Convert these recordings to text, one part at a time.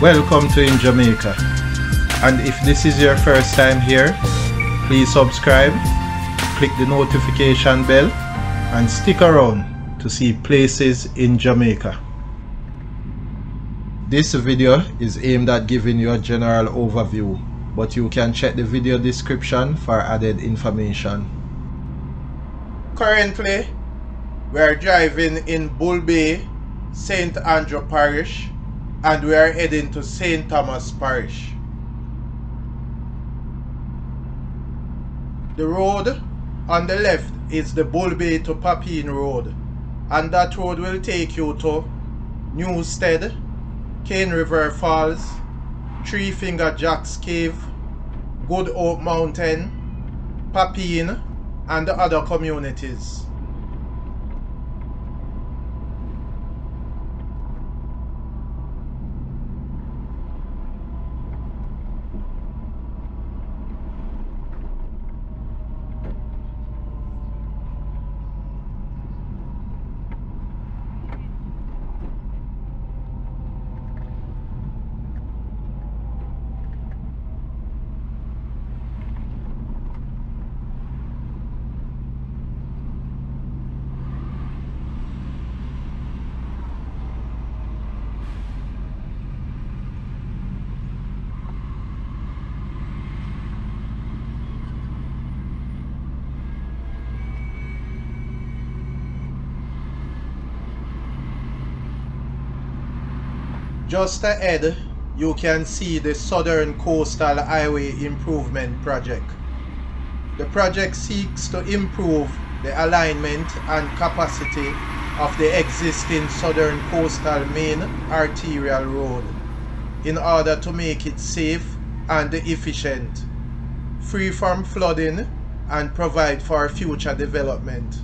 Welcome to In Jamaica, and if this is your first time here, please subscribe, click the notification bell and stick around to see places in Jamaica. This video is aimed at giving you a general overview, but you can check the video description for added information. Currently, we are driving in Bull Bay, St. Andrew Parish, and we are heading to St. Thomas Parish. The road on the left is the Bull Bay to Papine road, and that road will take you to Newstead, Cane River Falls, Three Finger Jack's Cave, Good Hope Mountain, Papine, and the other communities. Just ahead, you can see the Southern Coastal Highway Improvement Project. The project seeks to improve the alignment and capacity of the existing Southern Coastal Main Arterial Road in order to make it safe and efficient, free from flooding, and provide for future development.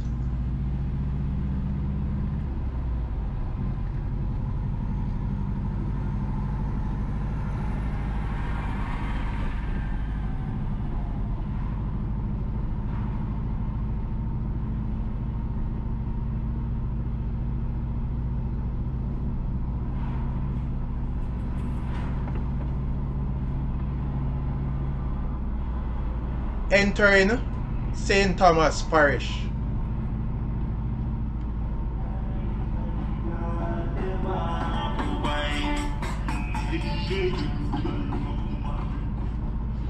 Entering St. Thomas Parish.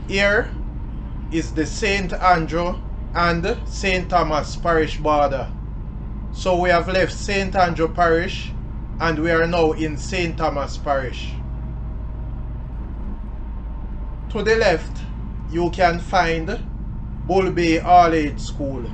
Here is the St. Andrew and St. Thomas Parish border. So we have left St. Andrew Parish and we are now in St. Thomas Parish. To the left, you can find Bull Bay All Age School.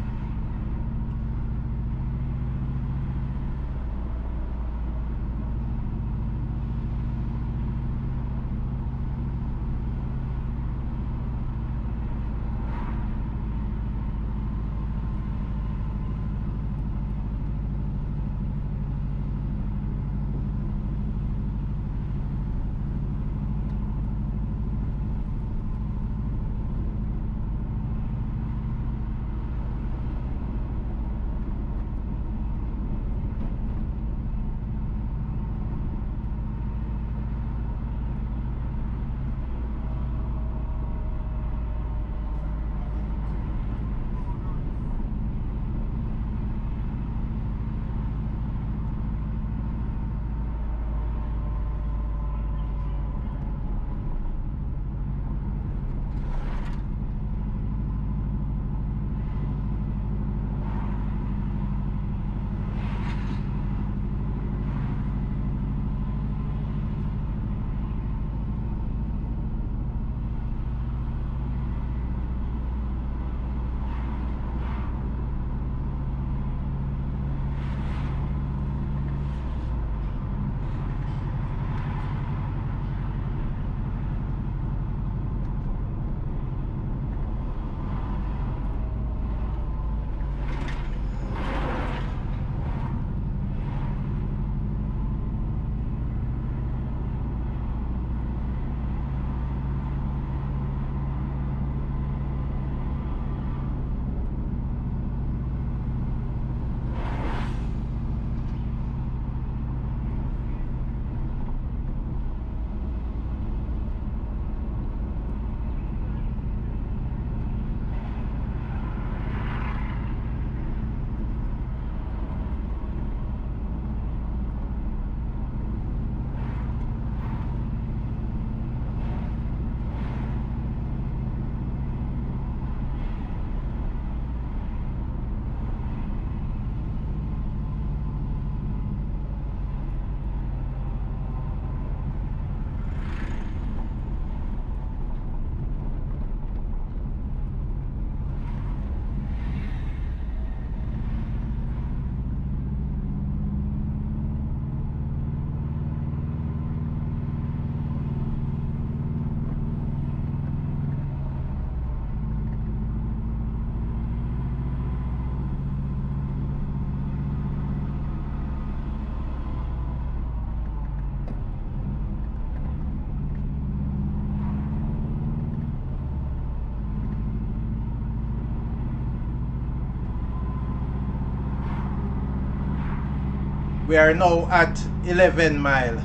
We are now at 11 mile.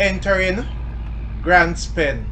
entering Grants Pen.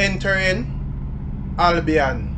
Entering Albion.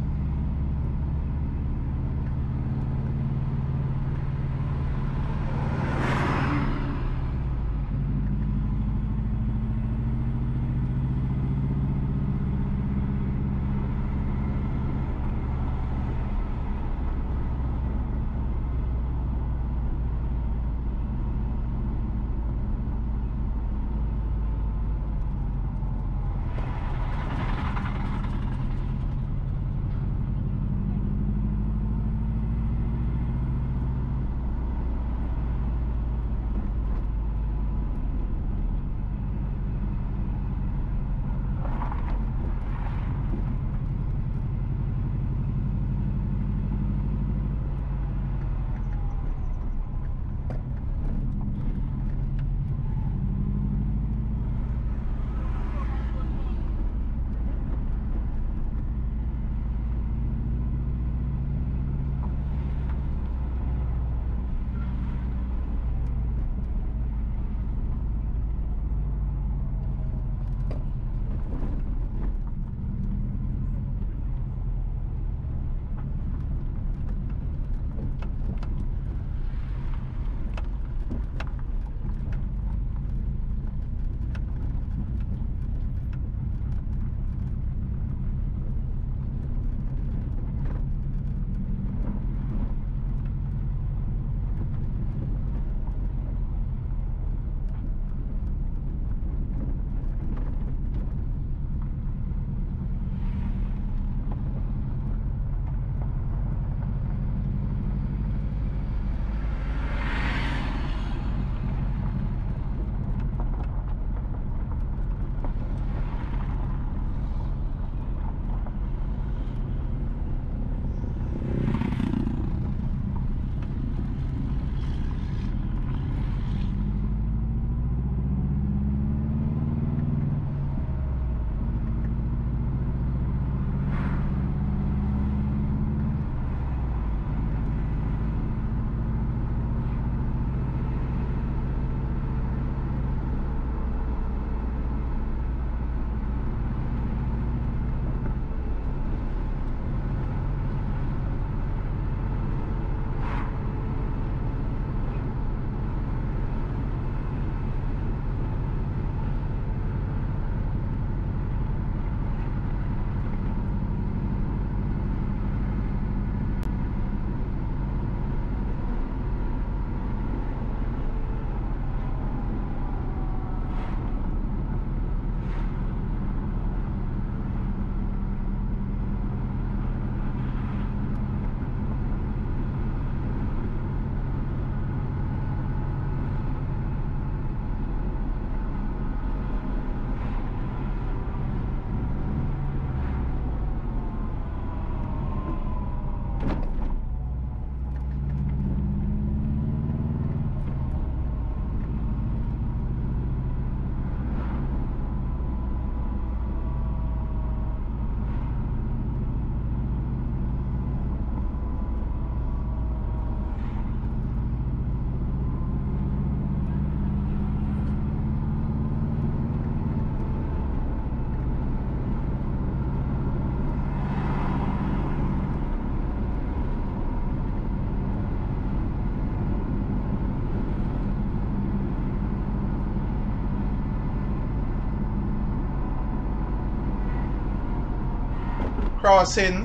crossing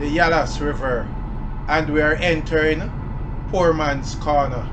the Yallahs River, and we are entering Poor Man's Corner.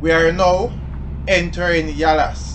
We are now entering Yallahs.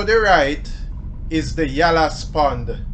to the right is the Yallahs Pond.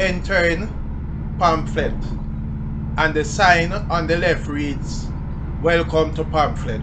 Entering Pamphret, and the sign on the left reads, "Welcome to Pamphret."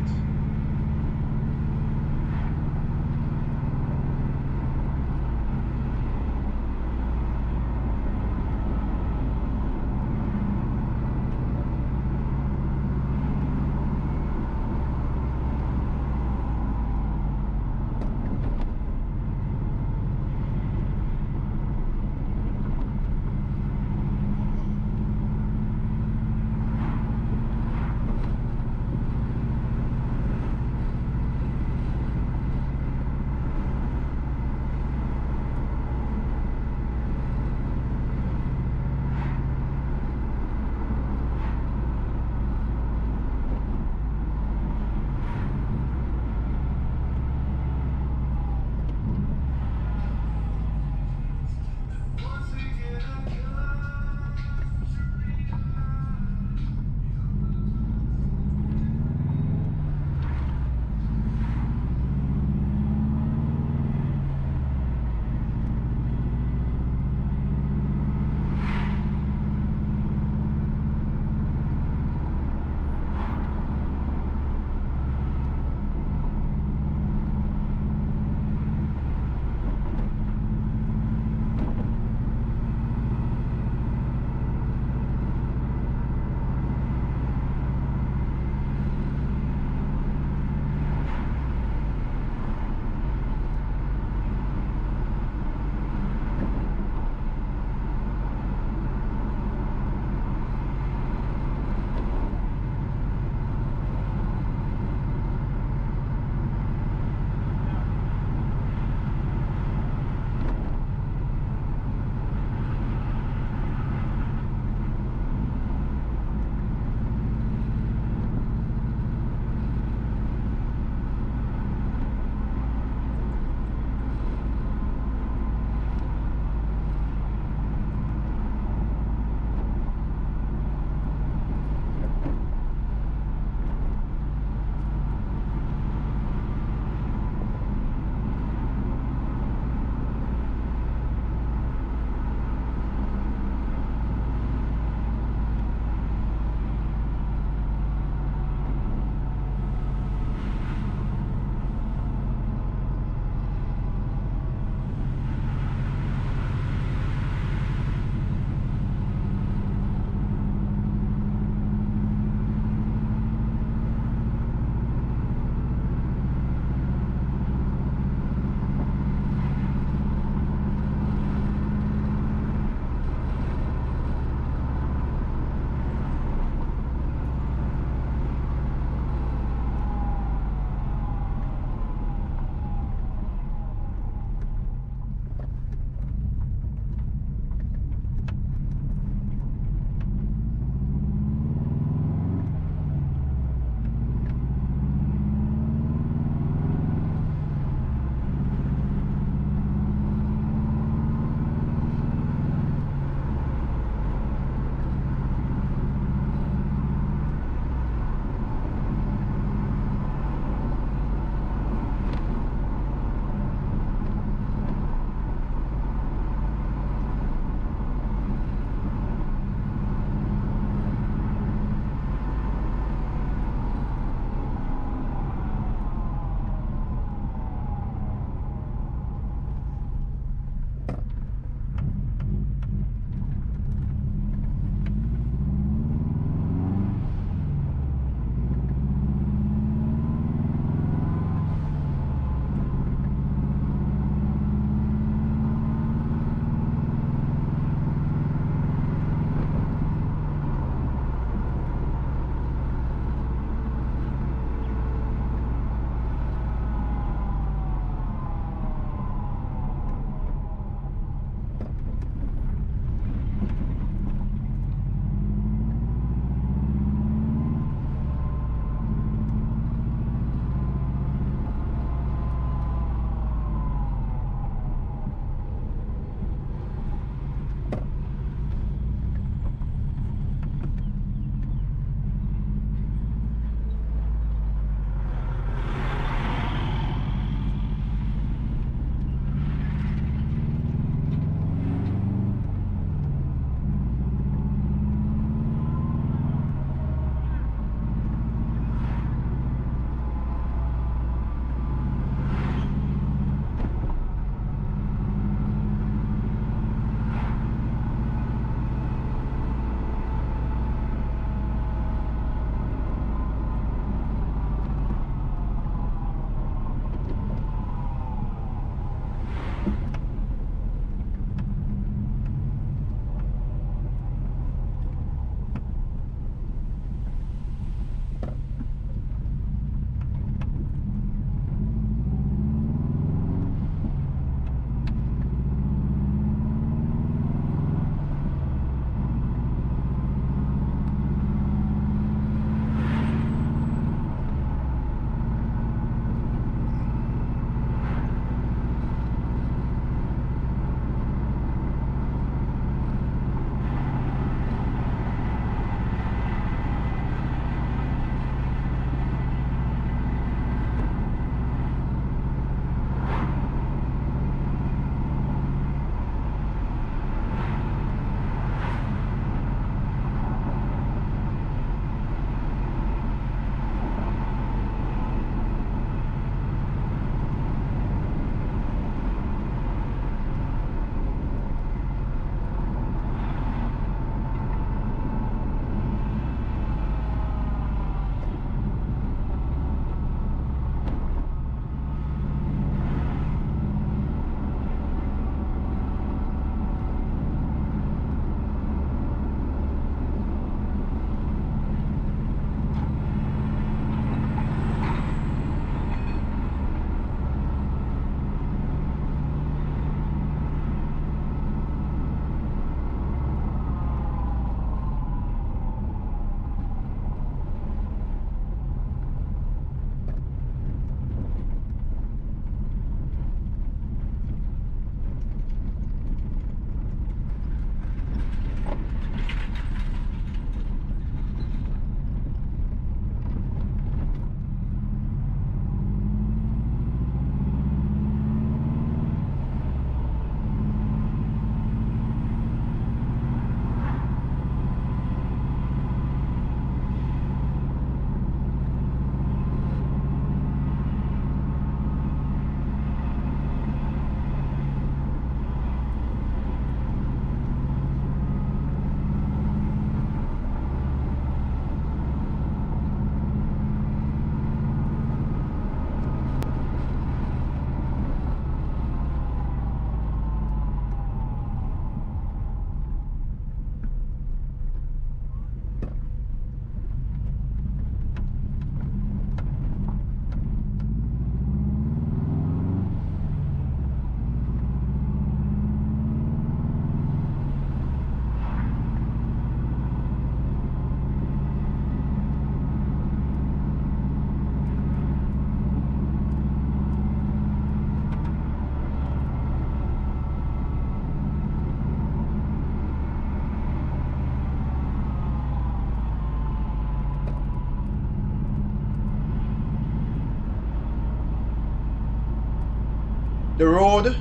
The road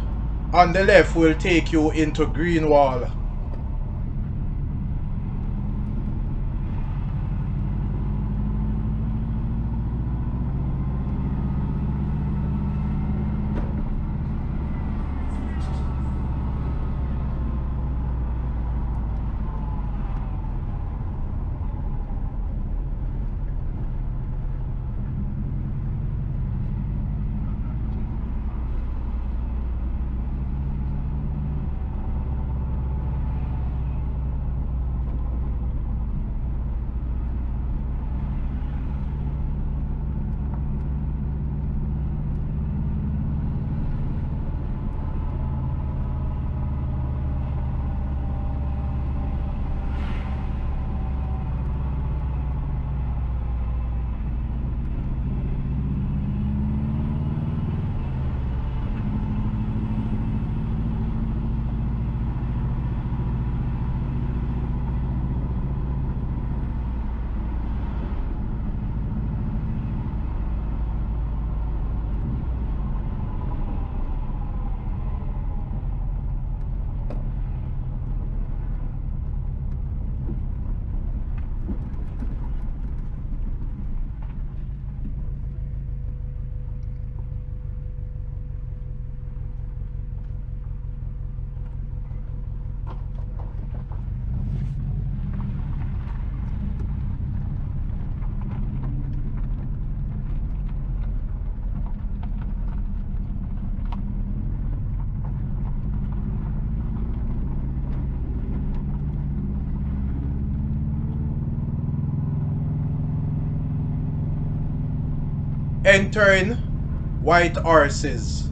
on the left will take you into Green Wall. Entering White Horses.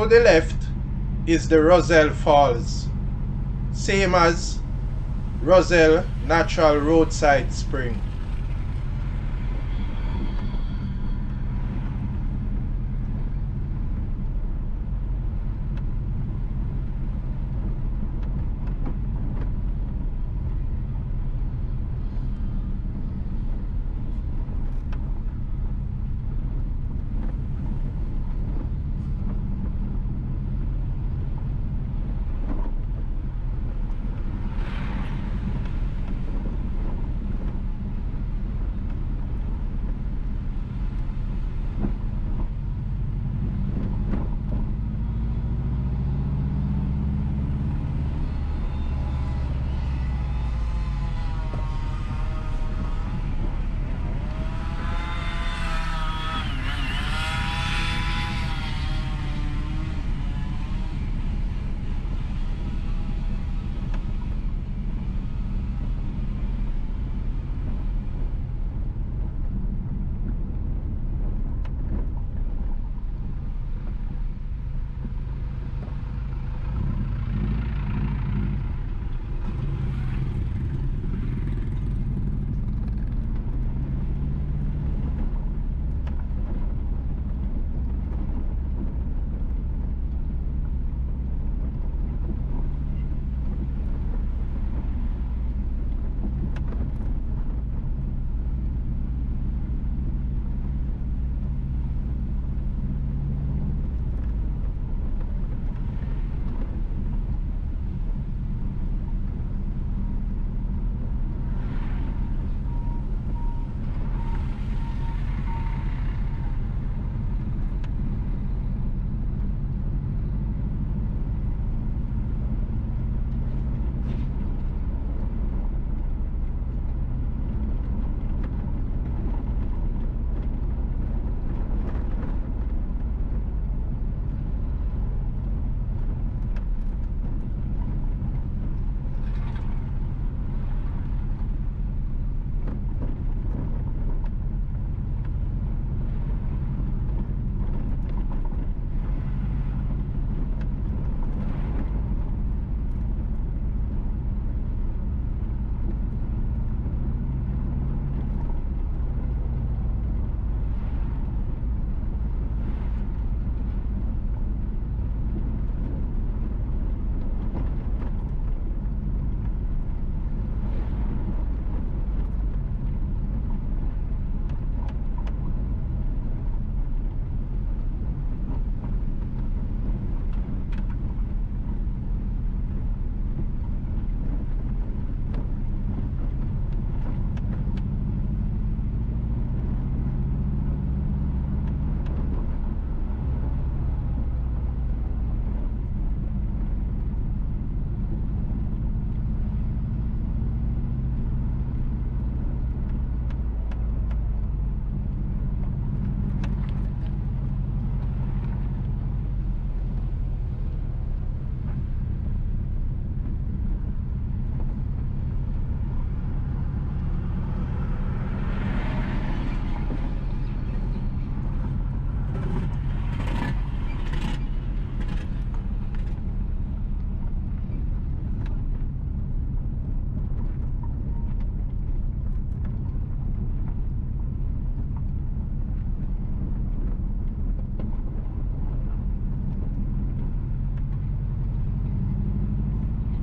To the left is the Rozelle Falls, same as Rozelle Natural Roadside Spring.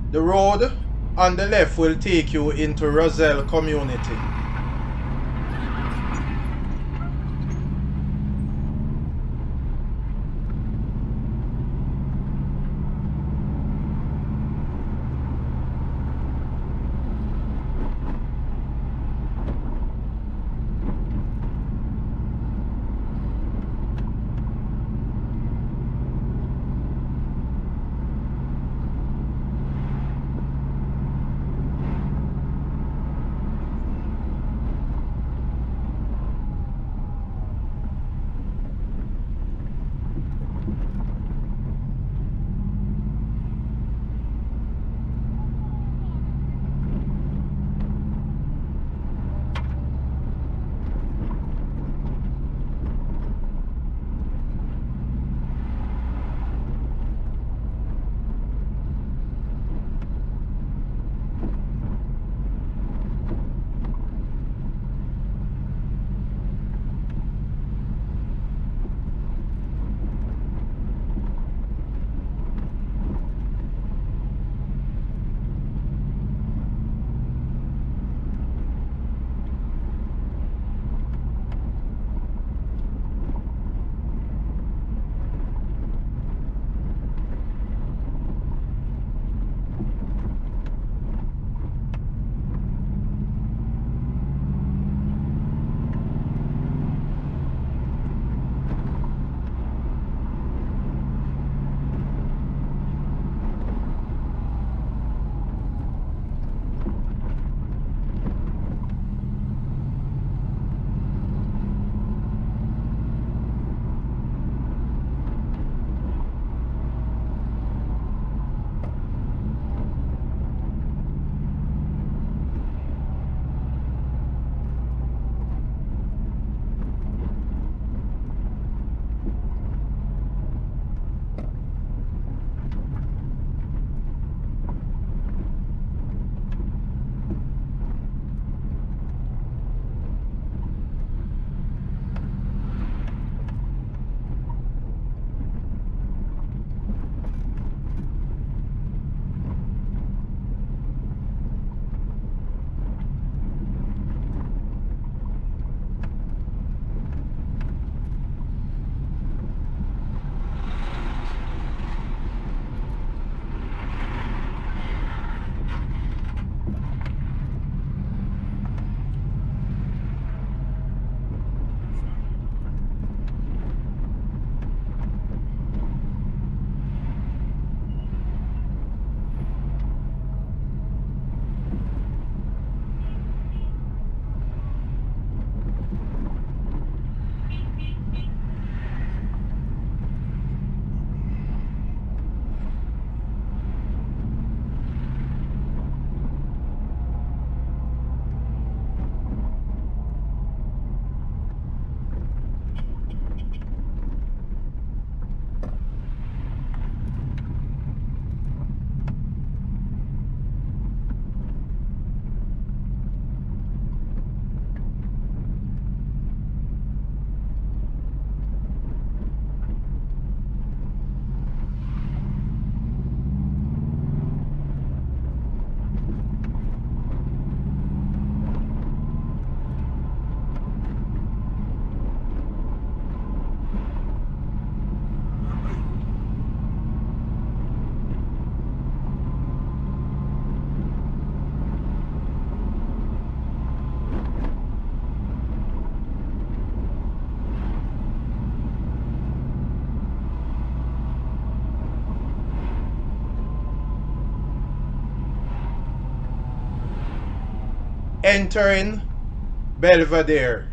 The road on the left will take you into Rozelle Community. entering Belvedere.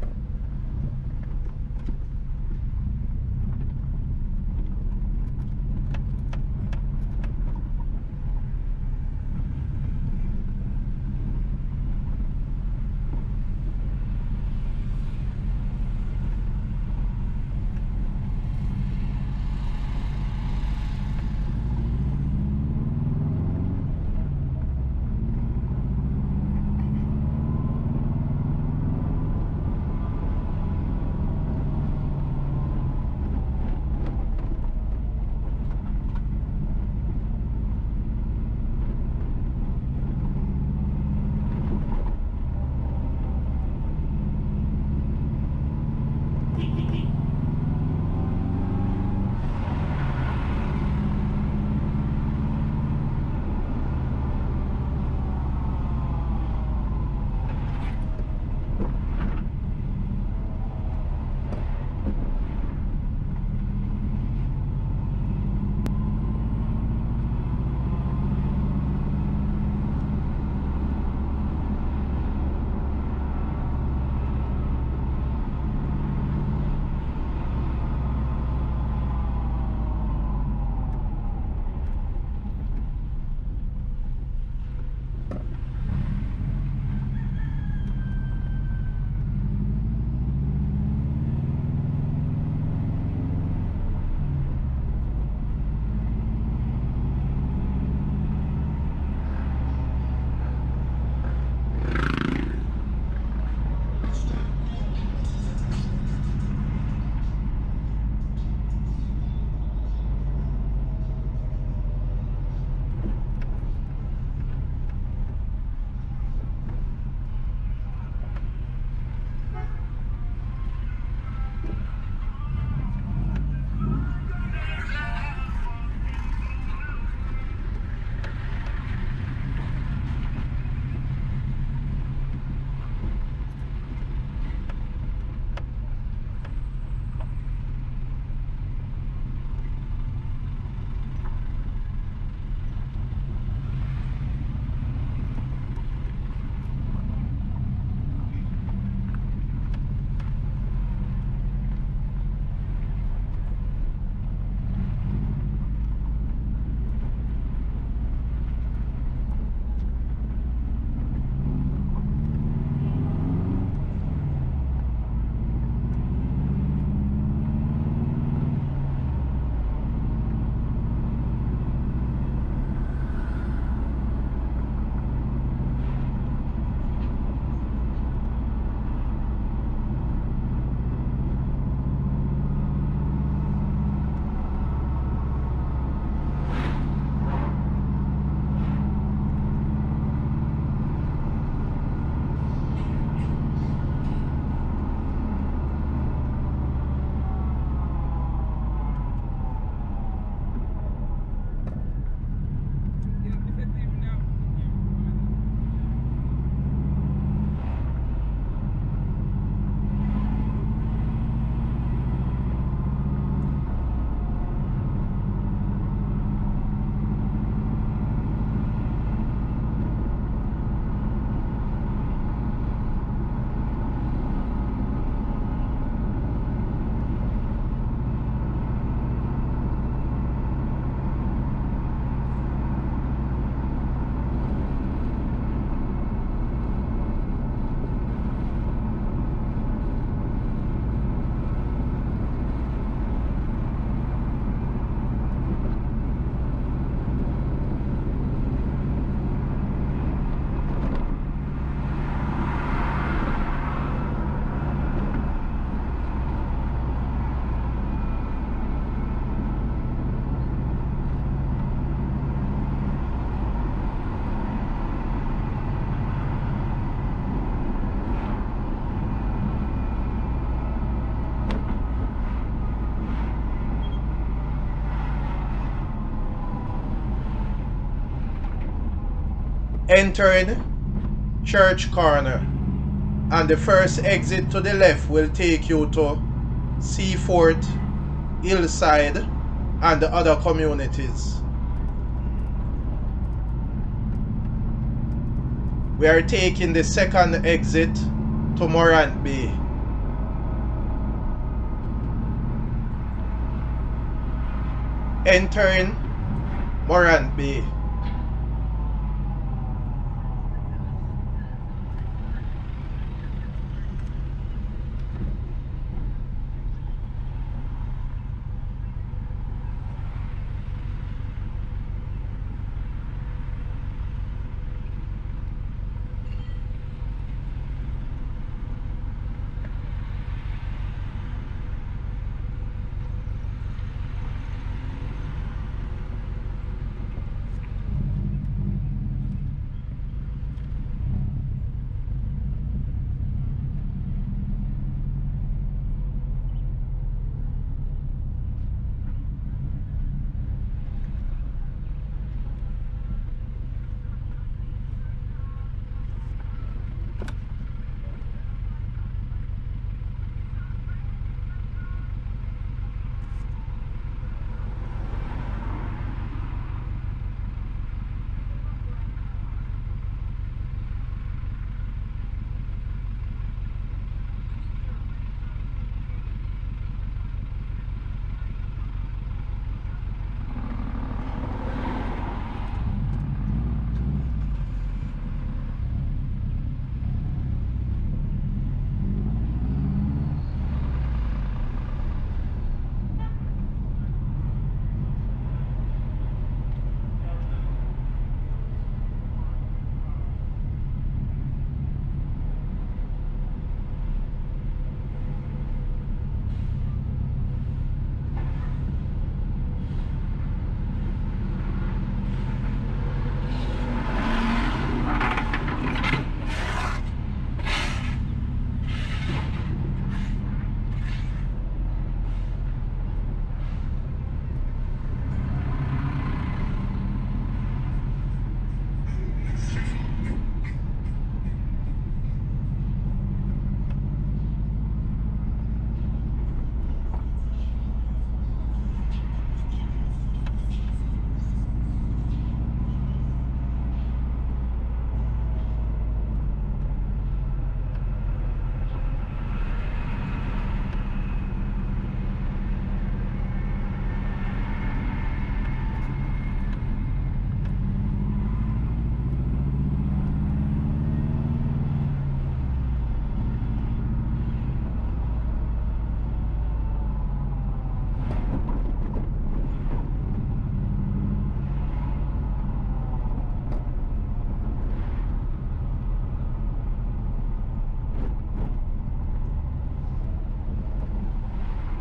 Entering Church Corner, and the first exit to the left will take you to Seaforth, Hillside, and the other communities. We are taking the second exit to Morant Bay. Entering Morant Bay.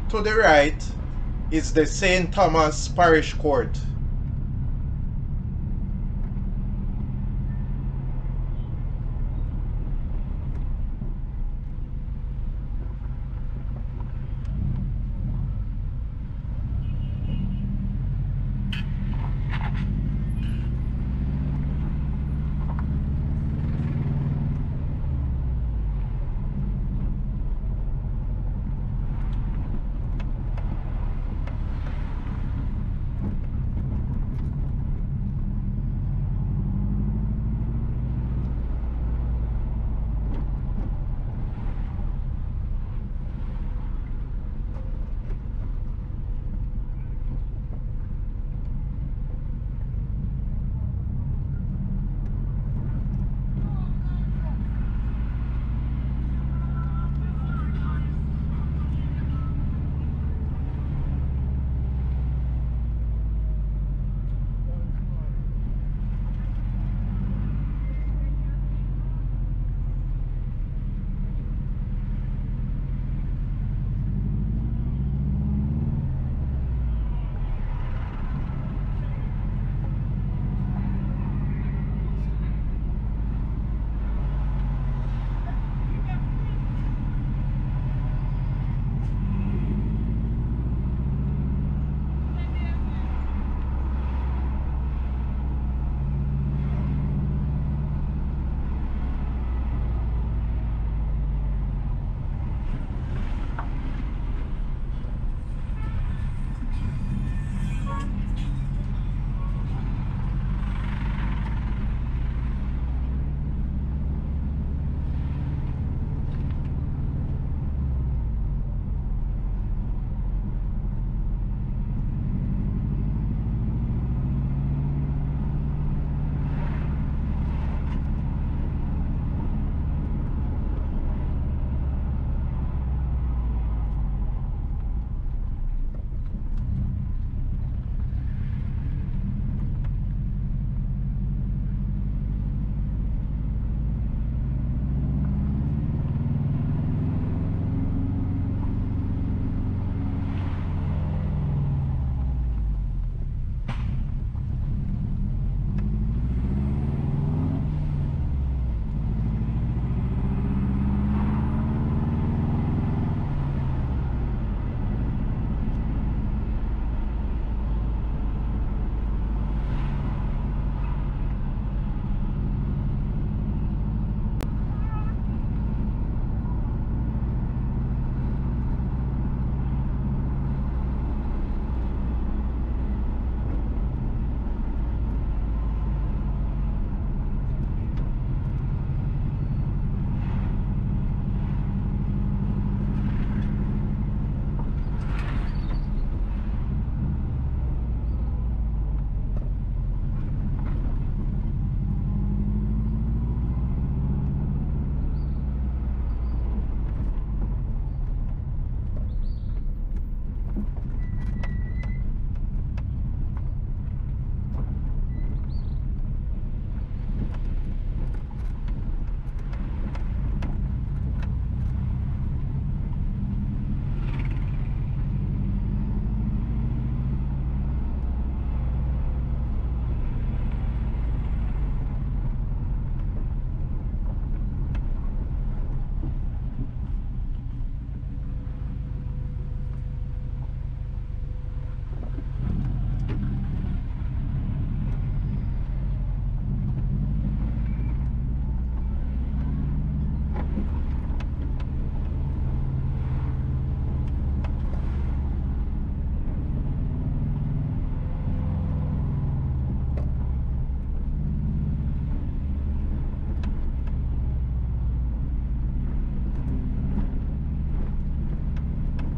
To the right is the St. Thomas Parish Court.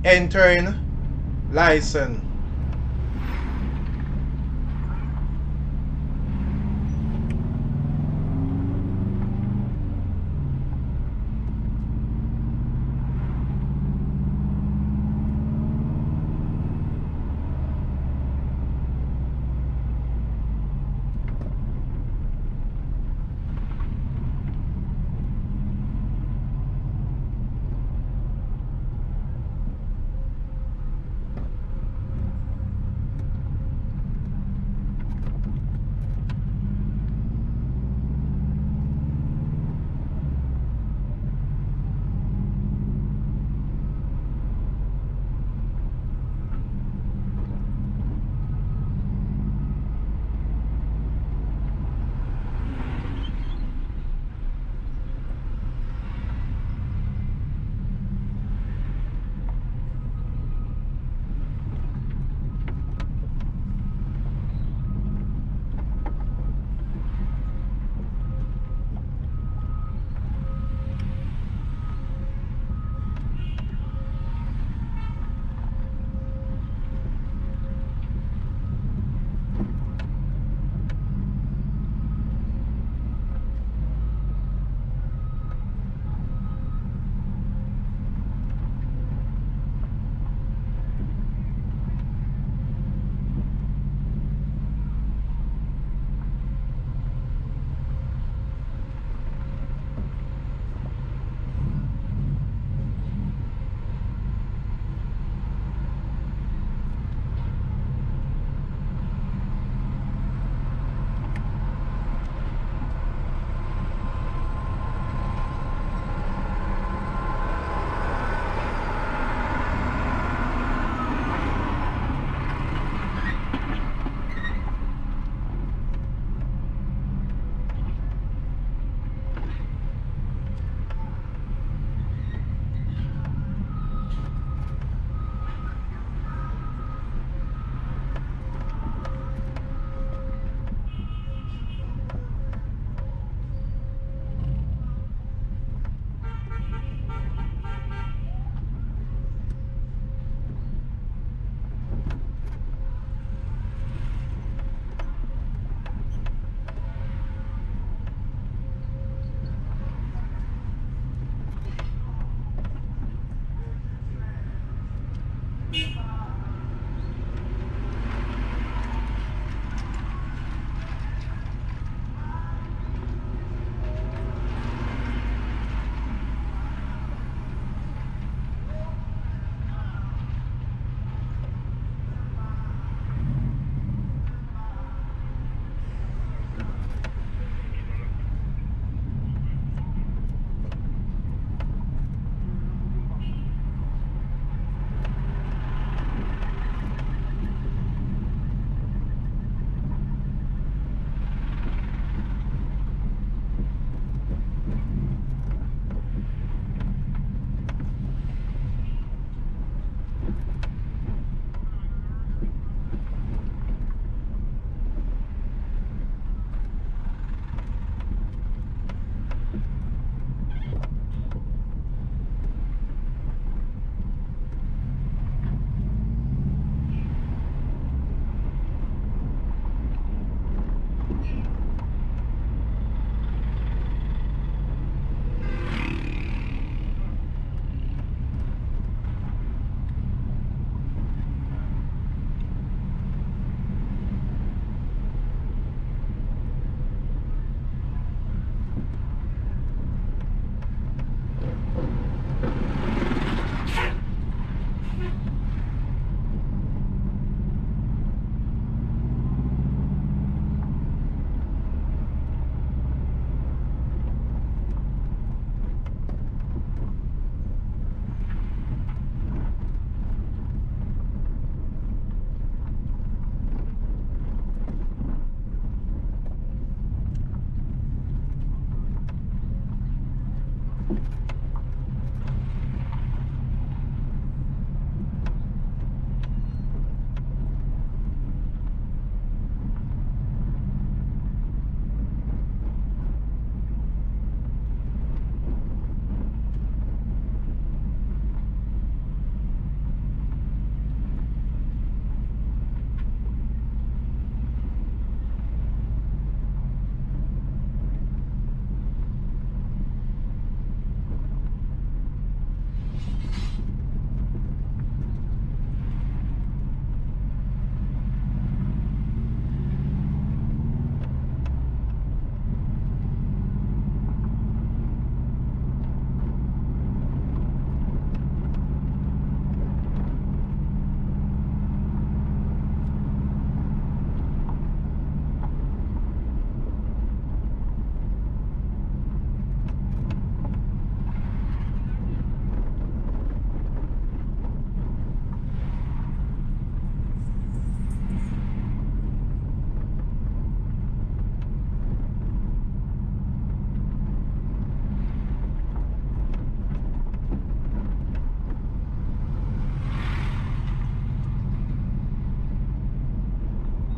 entering license.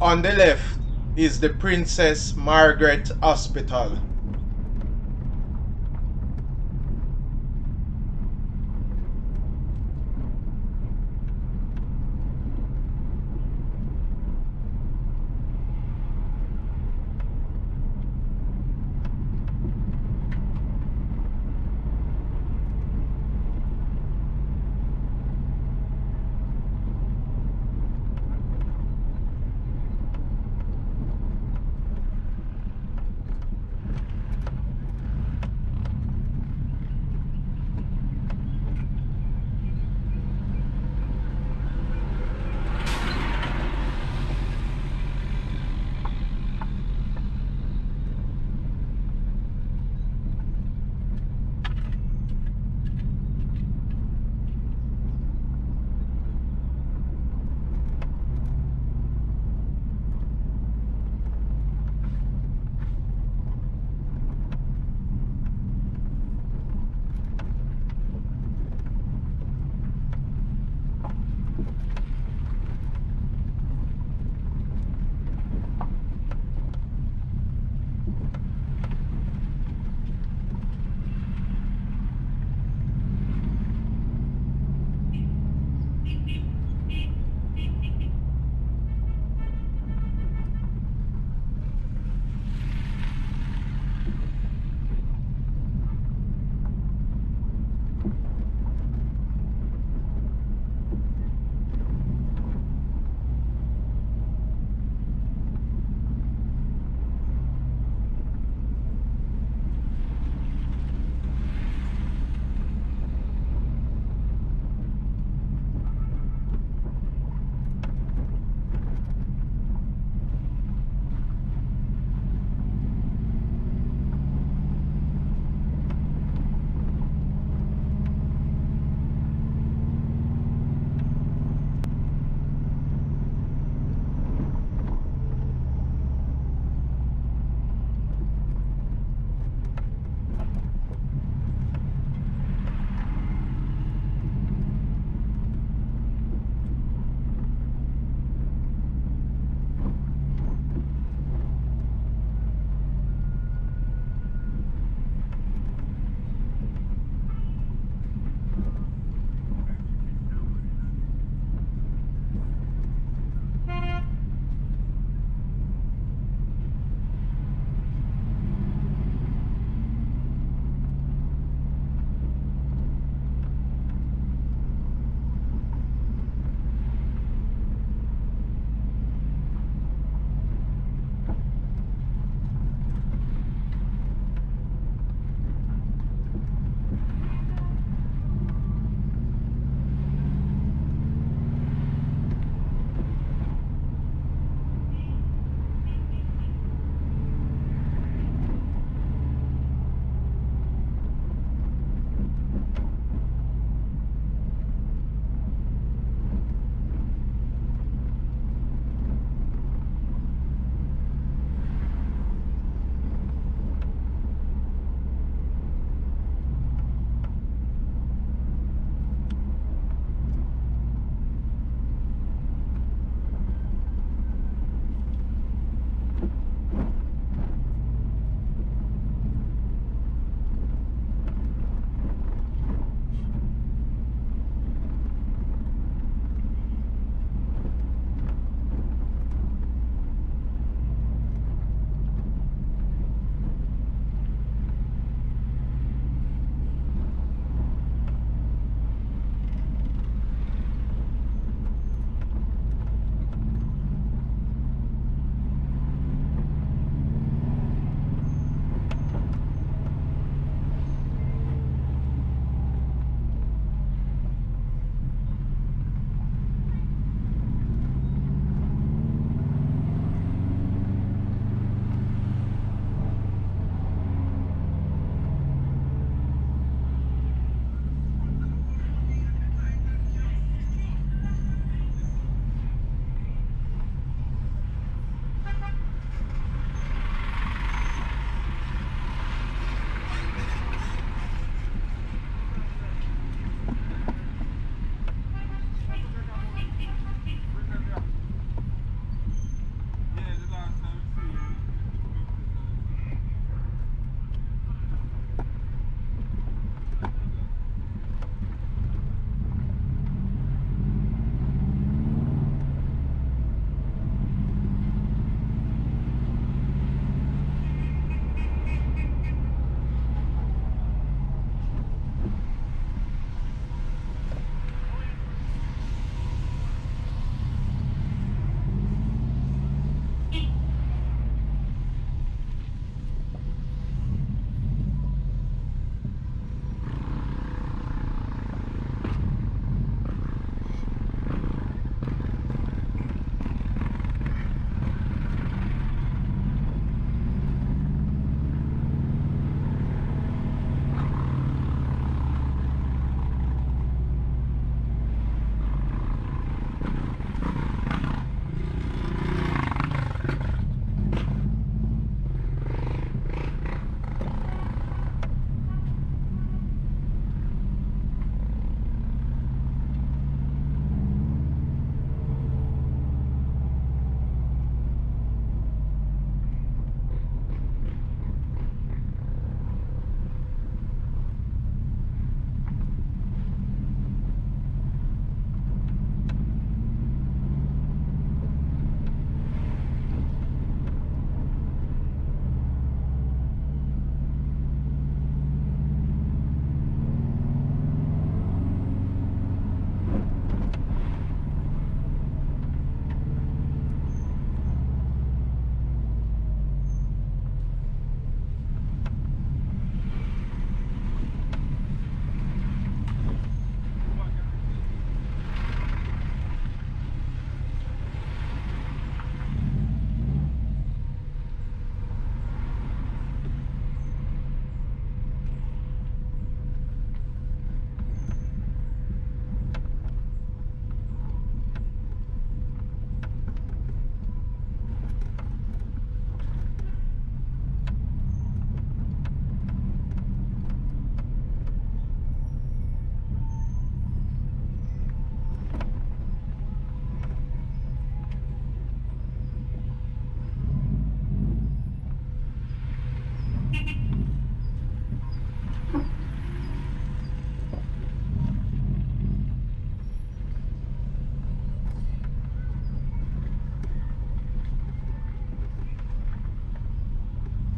On the left is the Princess Margaret Hospital.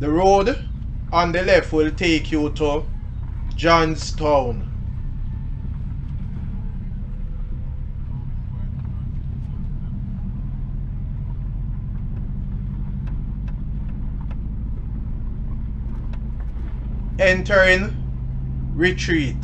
The road on the left will take you to Johns Town. Entering Retreat.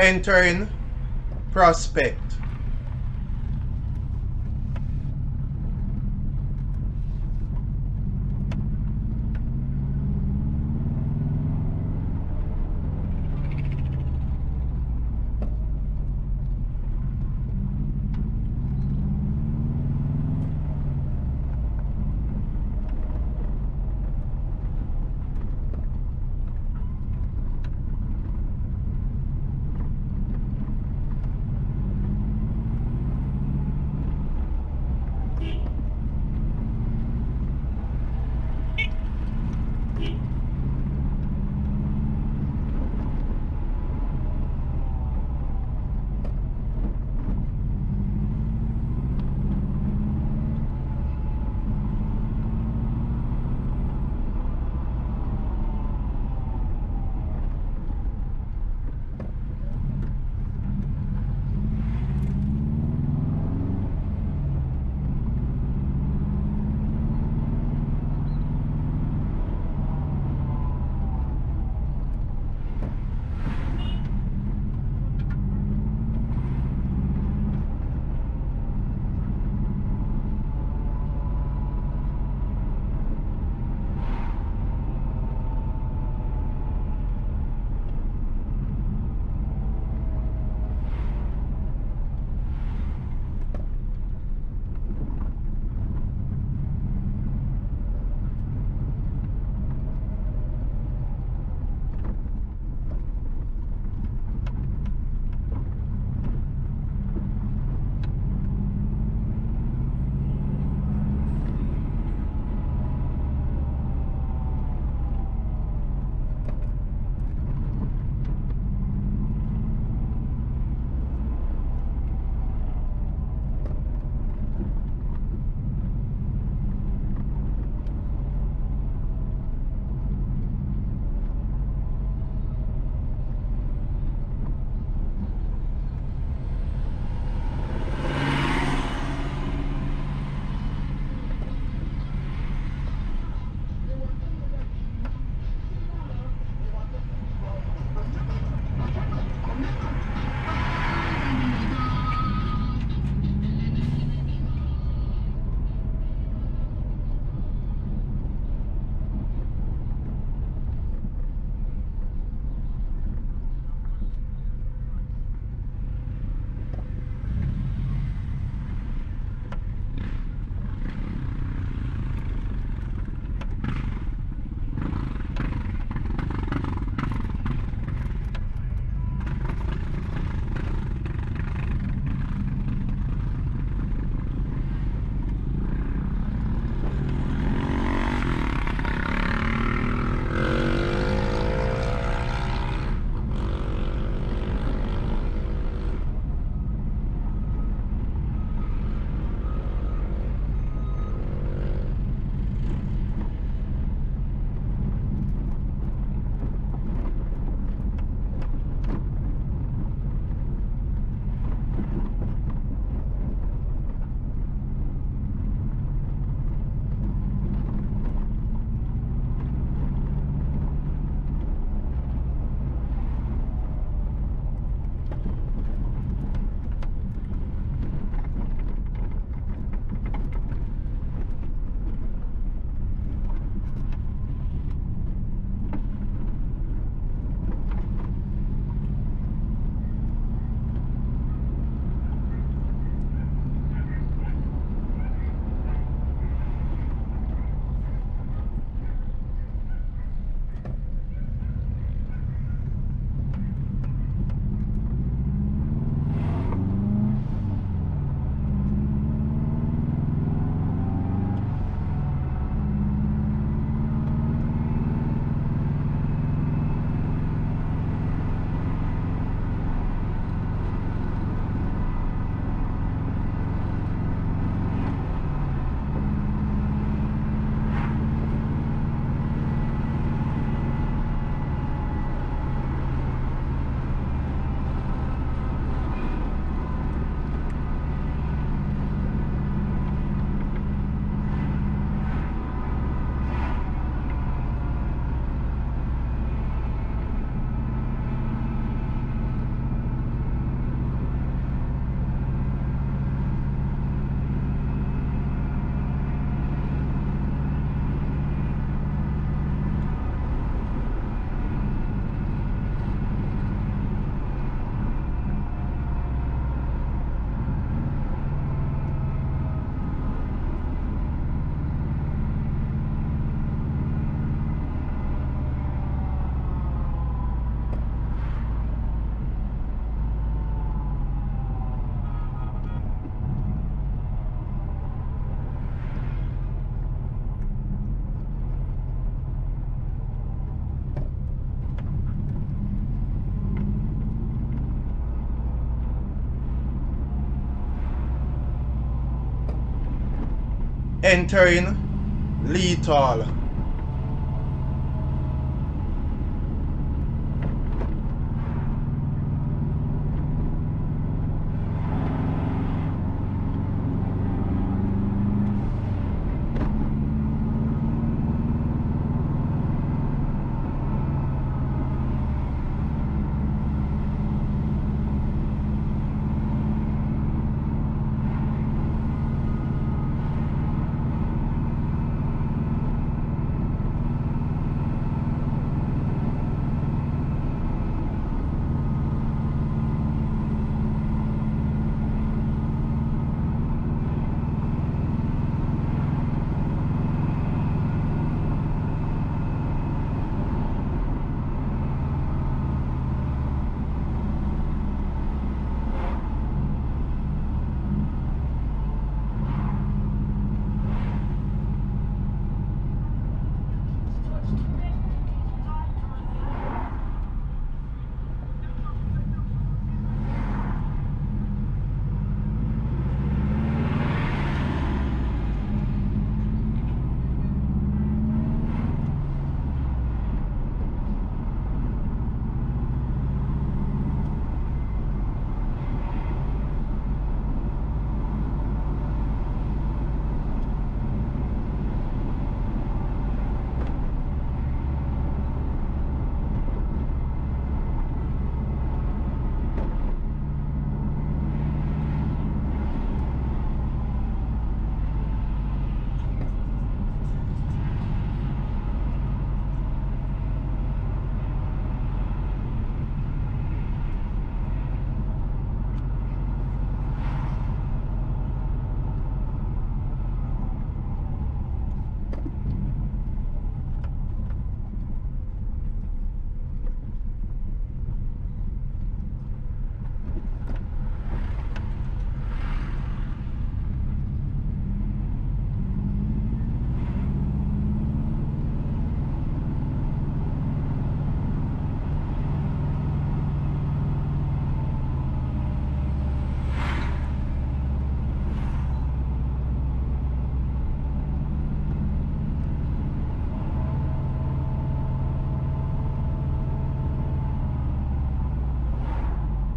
entering Prospect. entering Leith Hall.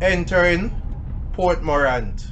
Entering Port Morant.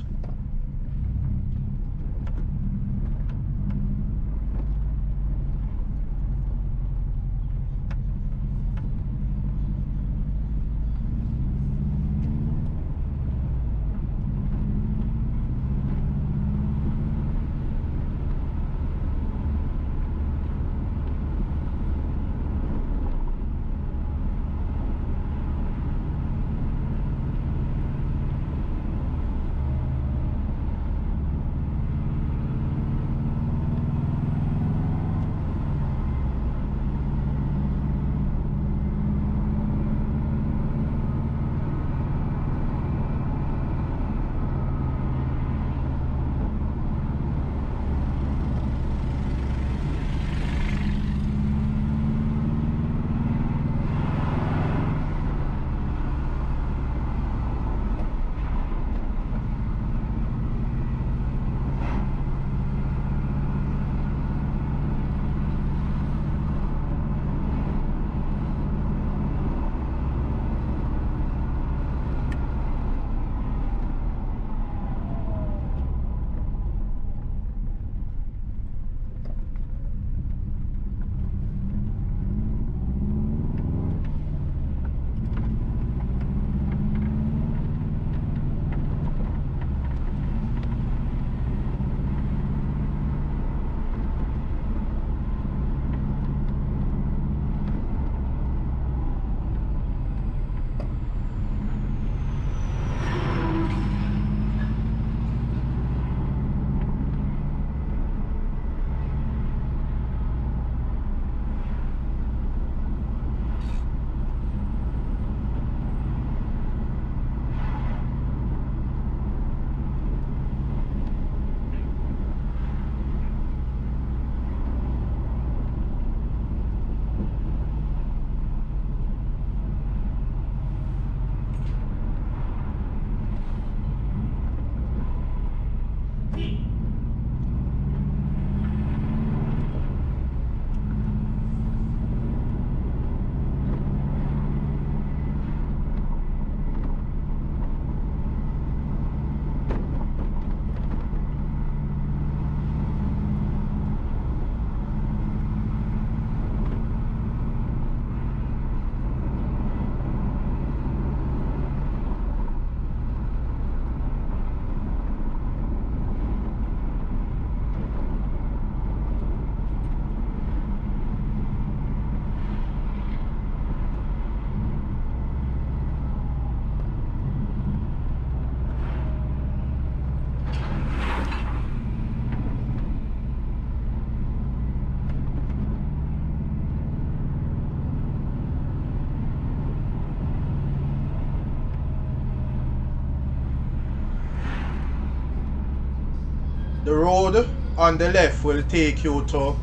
The road on the left will take you to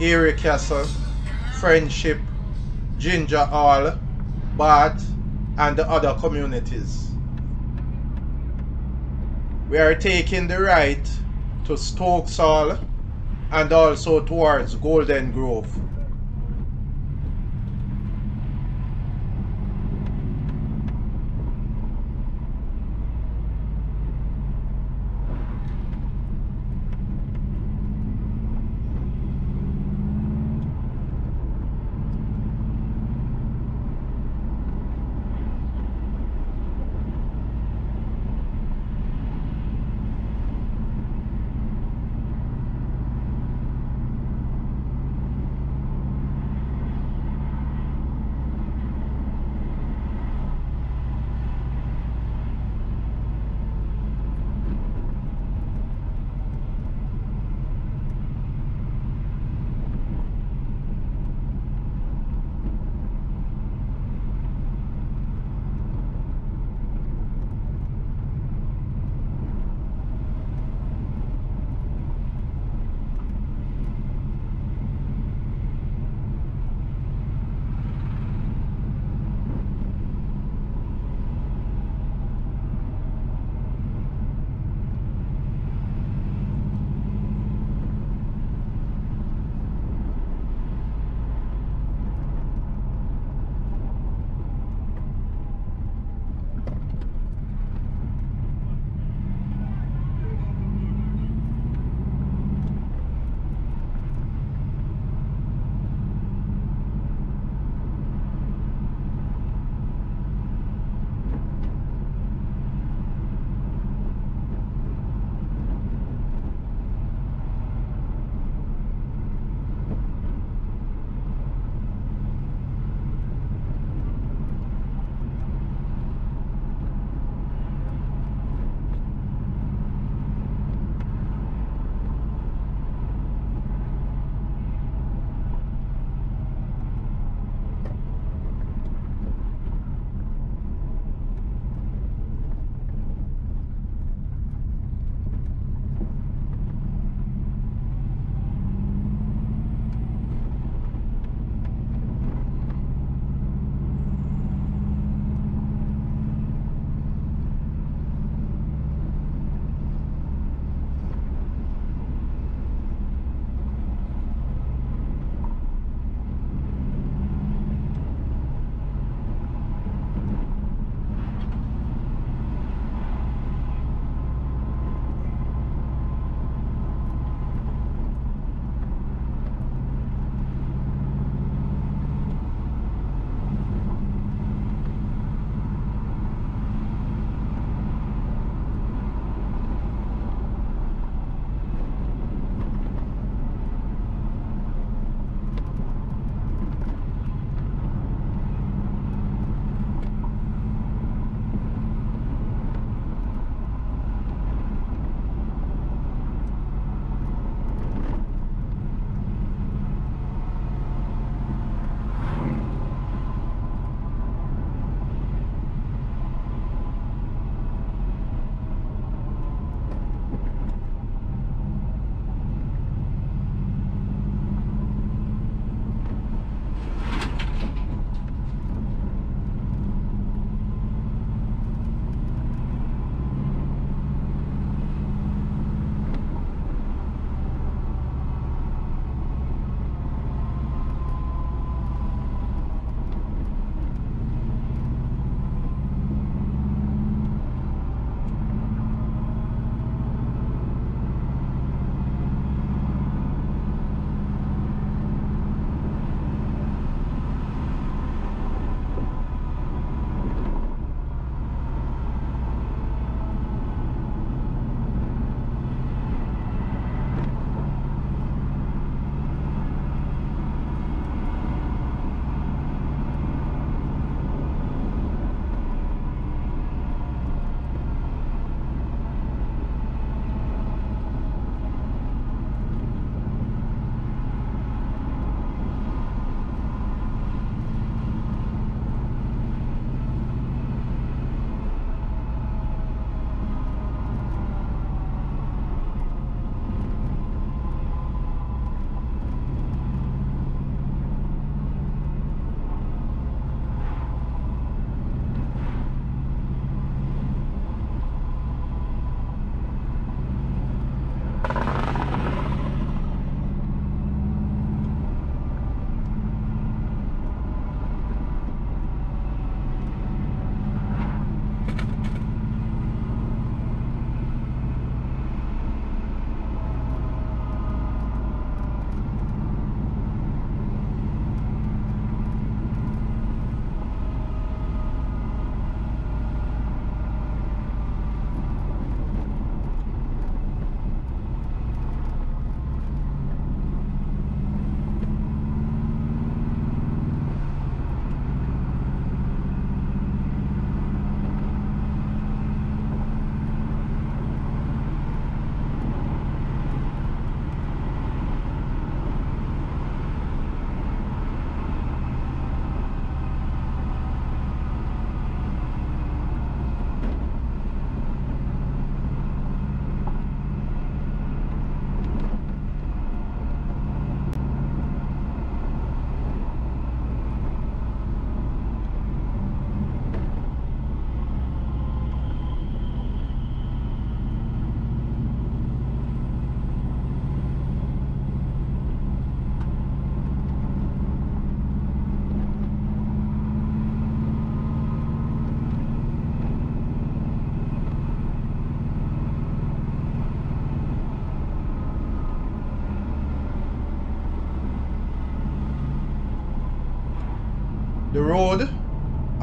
Erie Castle, Friendship, Ginger Hall, Bath, and the other communities. We are taking the right to Stokes Hall and also towards Golden Grove.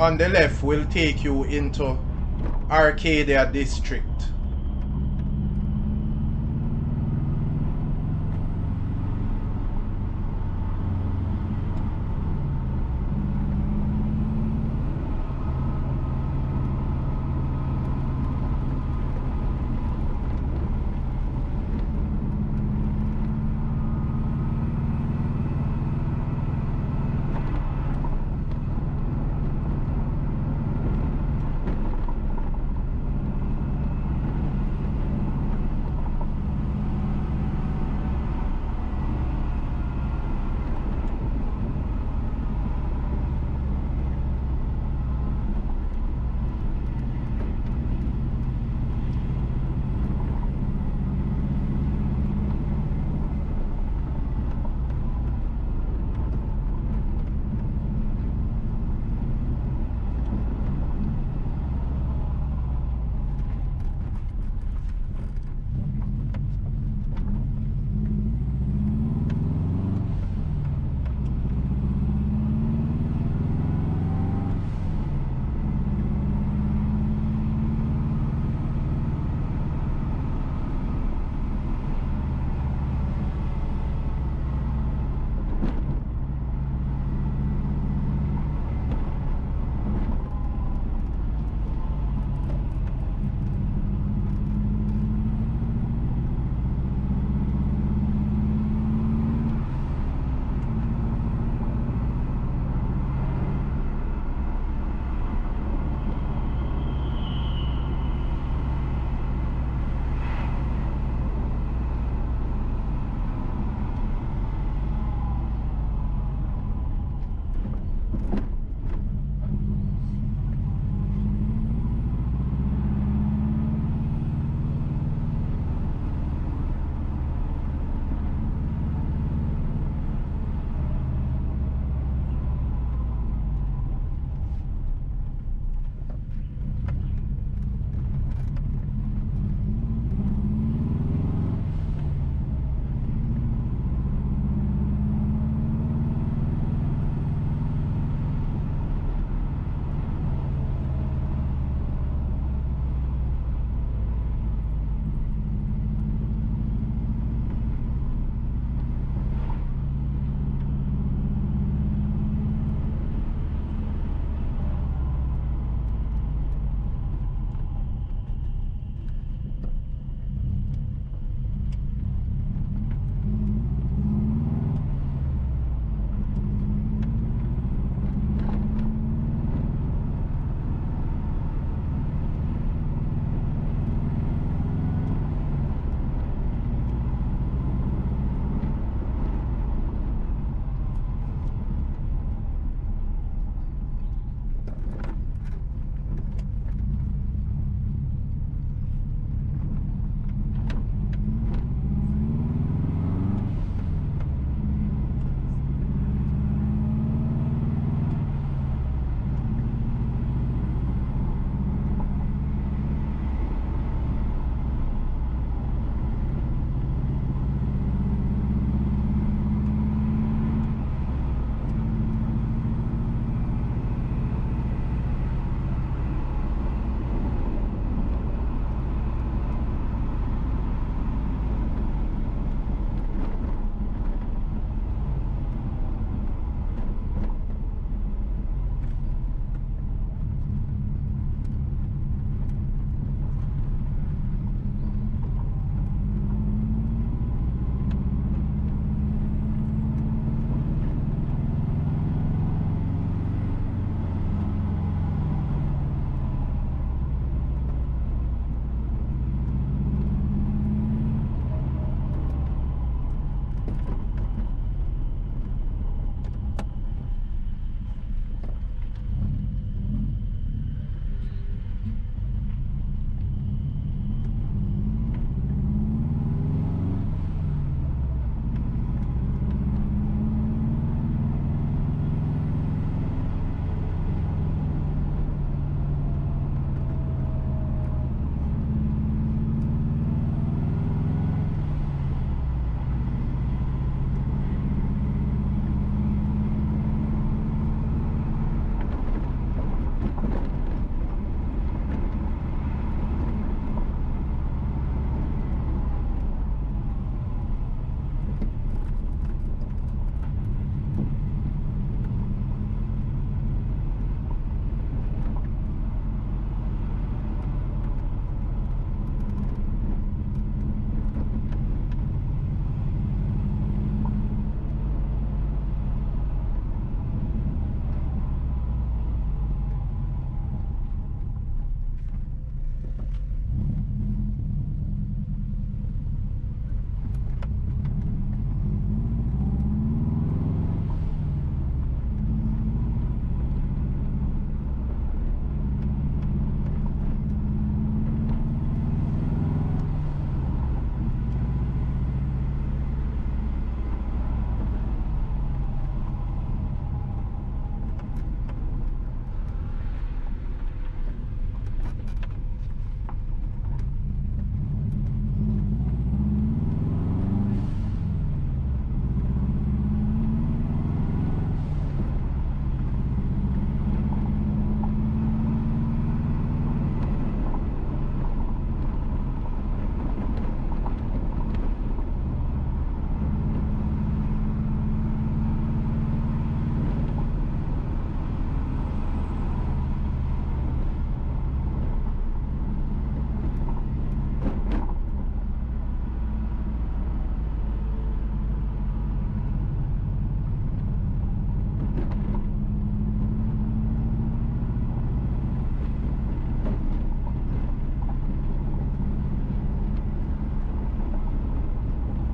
on the left will take you into Arcadia District.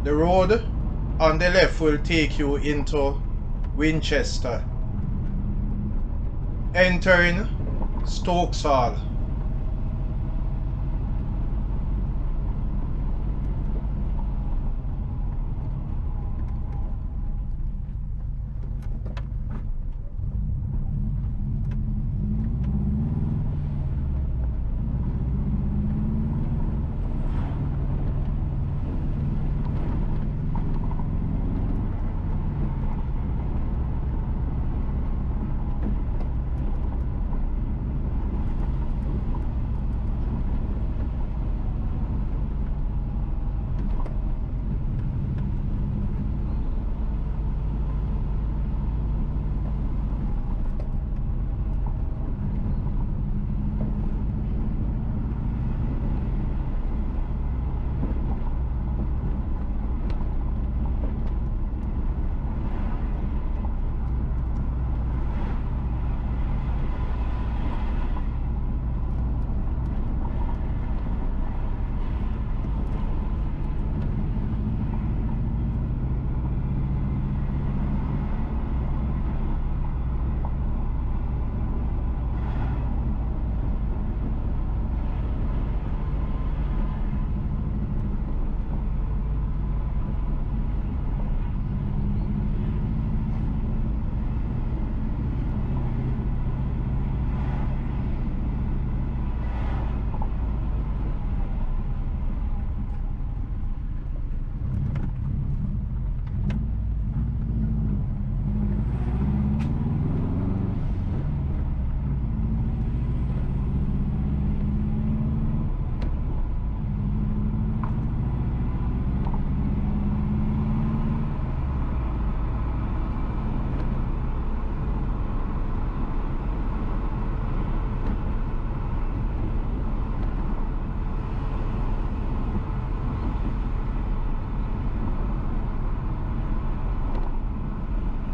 The road on the left will take you into Winchester. Entering Stokes Hall.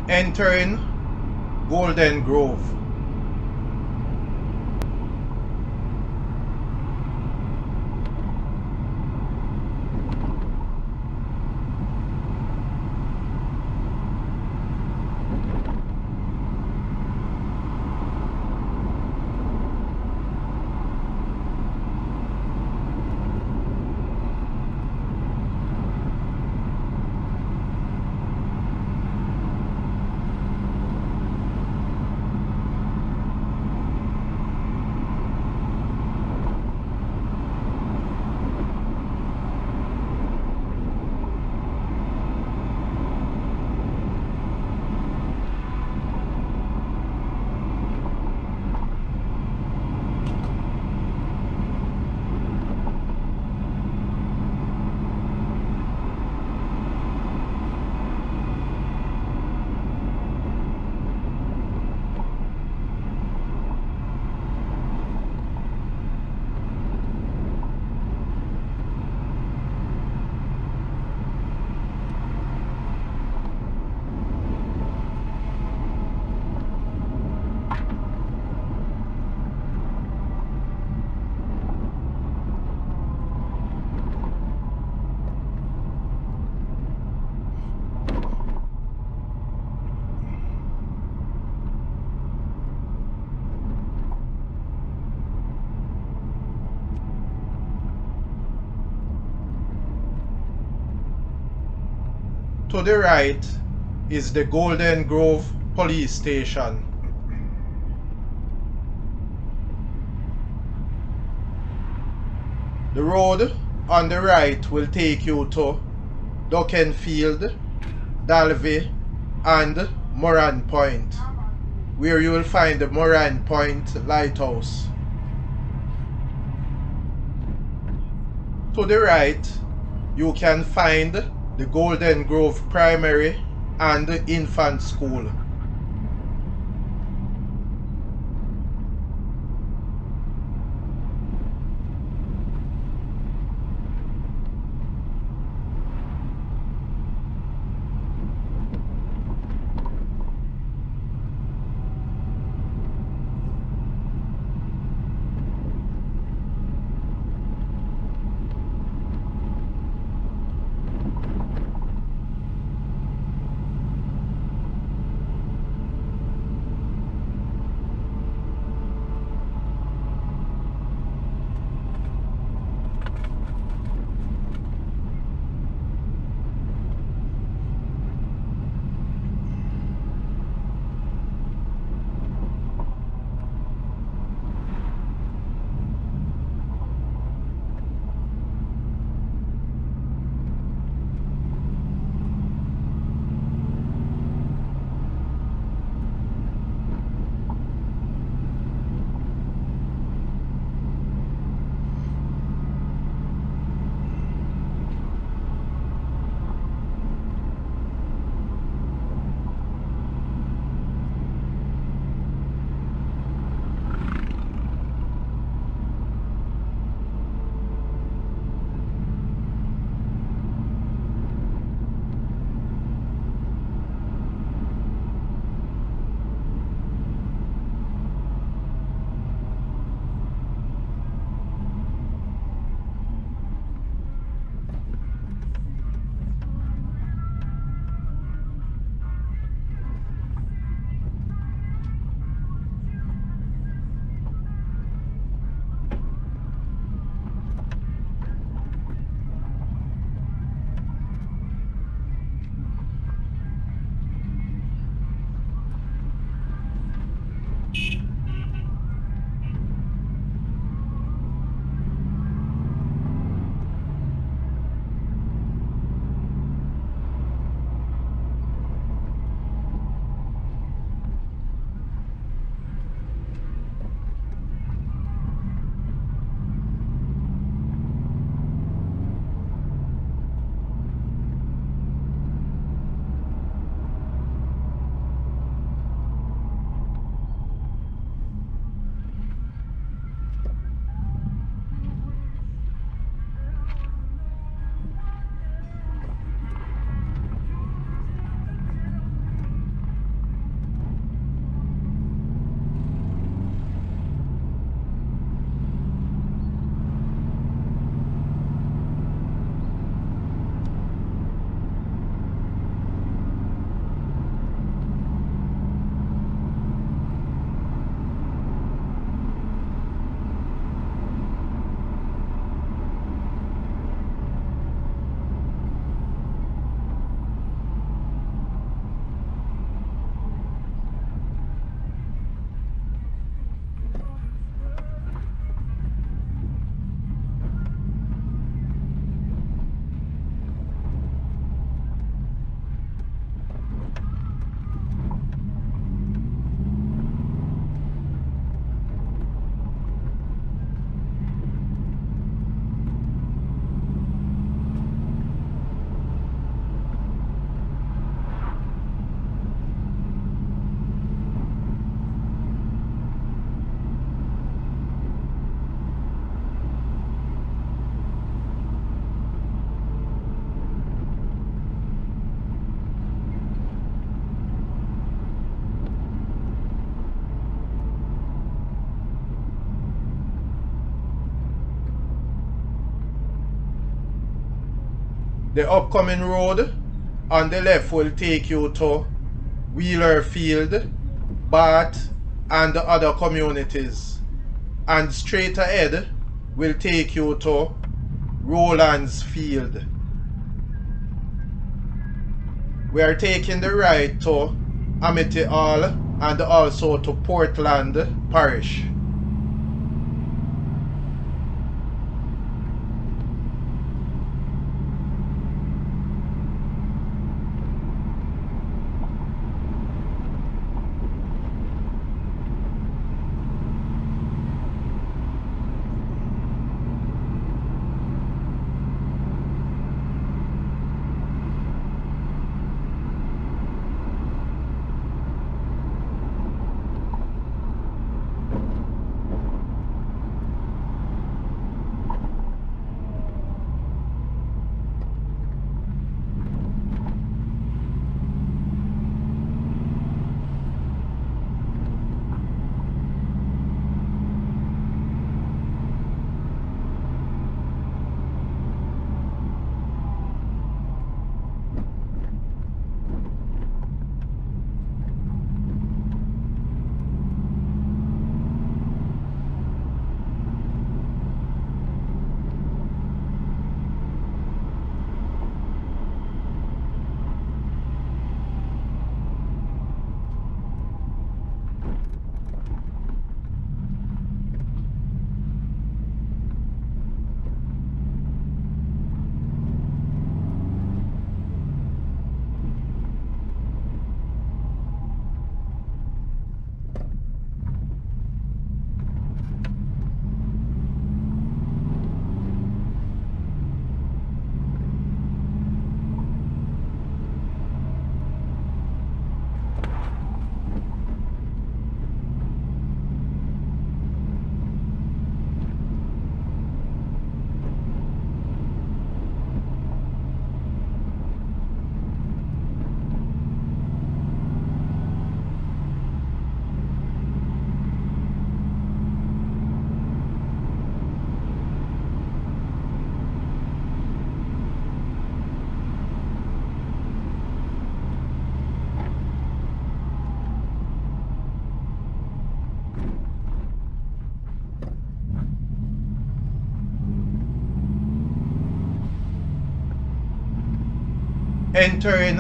Entering Golden Grove. To the right is the Golden Grove Police Station. The road on the right will take you to Dockenfield, Dalvey and Moran Point, where you will find the Moran Point Lighthouse. To the right you can find the Golden Grove Primary and the Infant School. The upcoming road on the left will take you to Wheeler Field, Bath and the other communities, and straight ahead will take you to Rowlands Field. We are taking the right to Amity Hall and also to Portland Parish. Entering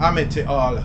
Amity Hall.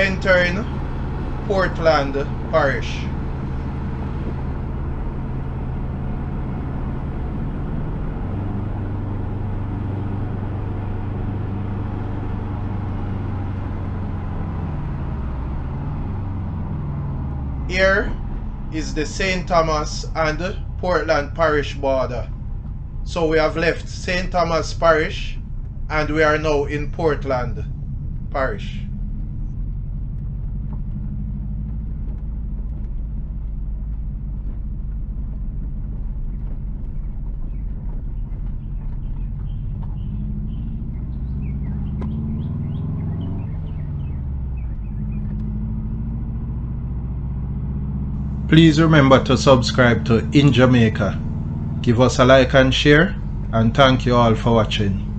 entering Portland Parish. Here is the St. Thomas and Portland Parish border. So we have left St. Thomas Parish and we are now in Portland Parish. Please remember to subscribe to In Jamaica. Give us a like and share, and thank you all for watching.